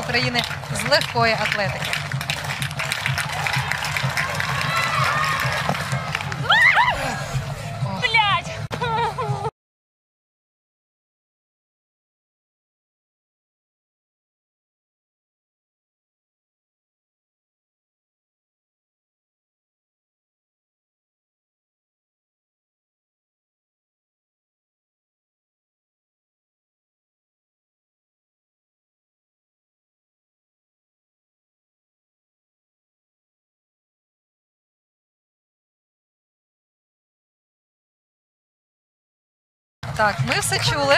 України з легкої атлетики. Так, ми все чули.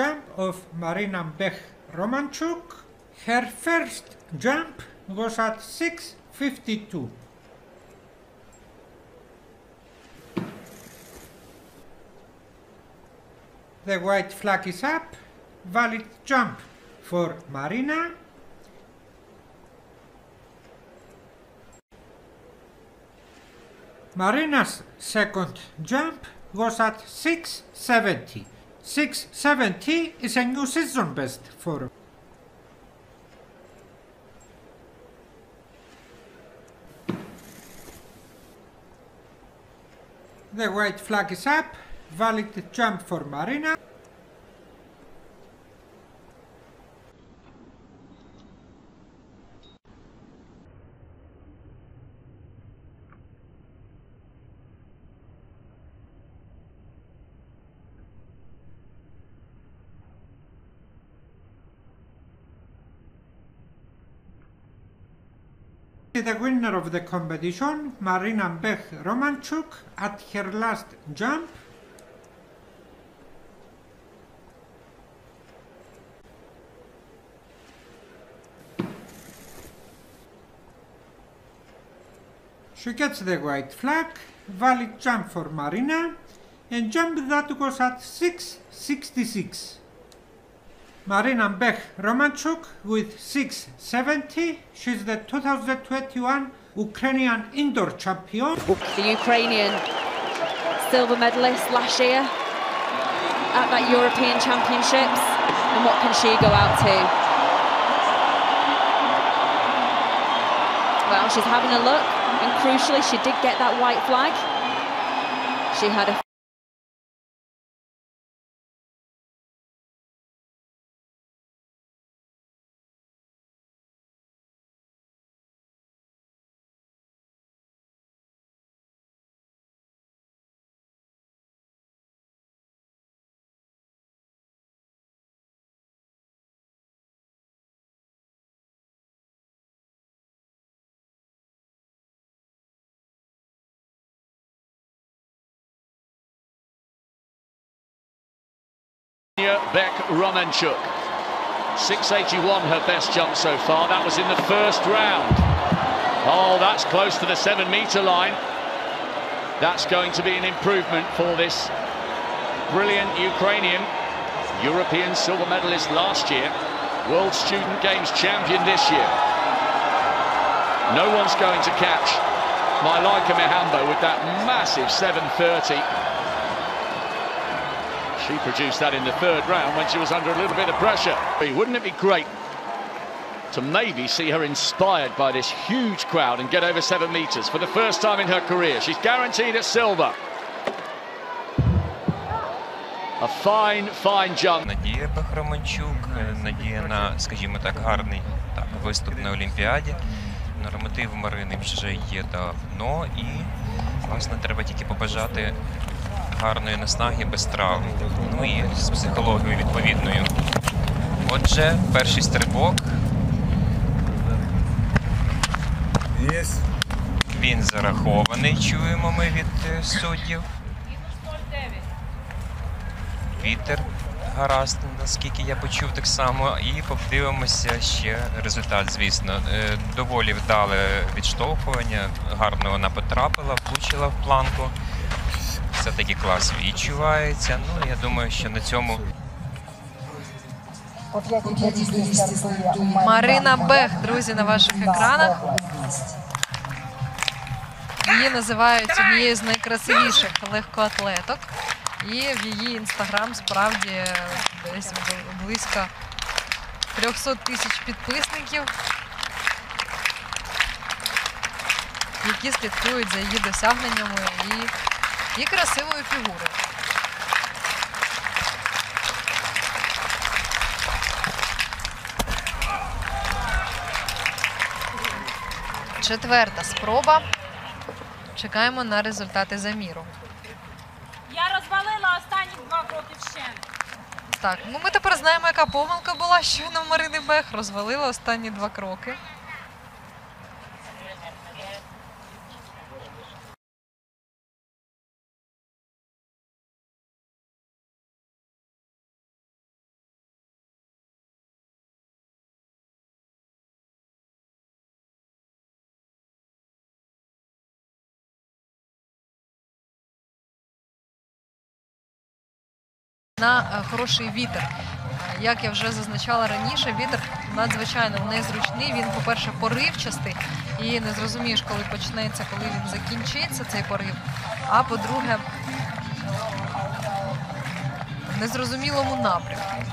Jump of Maryna Bekh-Romanchuk. Her first jump was at 6:52. The white flag is up. Valid jump for Maryna. Maryna's second jump was at 6:70. 6:70 is a new season best for . The white flag is up. Valid jump for Maryna. The winner of the competition, Maryna Bekh-Romanchuk, at her last jump. She gets the white flag, valid jump for Maryna, and jump that was at 6:66. Maryna Bekh-Romanchuk with 6:70. She's the 2021 Ukrainian indoor champion. The Ukrainian silver medalist last year at that European Championships. And what can she go out to? Well, she's having a look, and crucially, she did get that white flag. She had a Bekh-Romanchuk, 6:81 her best jump so far. That was in the first round. Oh, that's close to the 7-meter line. That's going to be an improvement for this brilliant Ukrainian, European silver medalist last year, World Student Games champion this year. No one's going to catch Malaika Mihambo with that massive 7.30. She produced that in the third round when she was under a little bit of pressure. Wouldn't it be great to maybe see her inspired by this huge crowd and get over 7 meters for the first time in her career? She's guaranteed a silver. A fine, fine jump. Надія Bekh-Romanchuk, надія на, скажімо так, гарний виступ на Олімпіаді. Норматив Марини вже є давно і, власне, треба тільки побажати гарної наснаги без травм. Ну і з психологією відповідною. Отже, перший стрибок. Він зарахований, чуємо ми від суддів. Вітер гаразд, наскільки я почув, так само. І подивимося ще результат, звісно. Доволі вдале відштовхування, гарно вона потрапила, влучила в планку. Все-таки клас відчувається. Ну, я думаю, що на цьому... Марина Бех, друзі, на ваших екранах. Її називають однією з найкрасивіших легкоатлеток. І в її інстаграм справді десь близько 300 000 підписників, які слідкують за її досягненнями і красивою фігурою. Четверта спроба. Чекаємо на результати заміру. Я розвалила останні два кроки вщент. Так, ну ми тепер знаємо, яка помилка була щойно в Марини Бех. Розвалила останні два кроки. На хороший вітер. Як я вже зазначала раніше, вітер надзвичайно незручний, він, по-перше, поривчастий, і не зрозумієш, коли почнеться, коли він закінчиться, цей порив. А, по-друге, в незрозумілому напрямку.